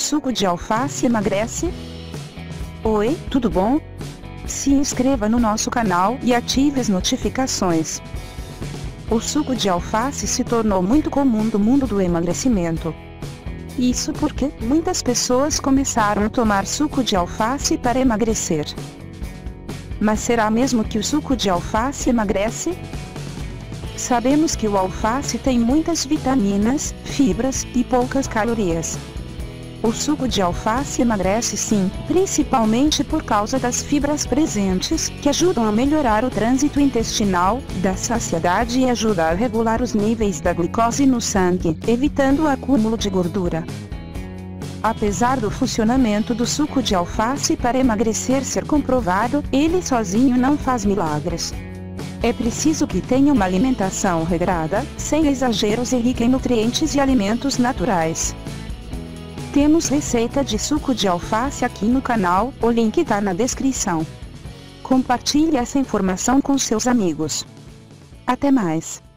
Suco de alface emagrece? Oi, tudo bom? Se inscreva no nosso canal e ative as notificações. O suco de alface se tornou muito comum no mundo do emagrecimento. Isso porque muitas pessoas começaram a tomar suco de alface para emagrecer. Mas será mesmo que o suco de alface emagrece? Sabemos que o alface tem muitas vitaminas, fibras e poucas calorias. O suco de alface emagrece sim, principalmente por causa das fibras presentes, que ajudam a melhorar o trânsito intestinal, da saciedade e ajuda a regular os níveis da glicose no sangue, evitando o acúmulo de gordura. Apesar do funcionamento do suco de alface para emagrecer ser comprovado, ele sozinho não faz milagres. É preciso que tenha uma alimentação regrada, sem exageros e rica em nutrientes e alimentos naturais. Temos receita de suco de alface aqui no canal, o link tá na descrição. Compartilhe essa informação com seus amigos. Até mais!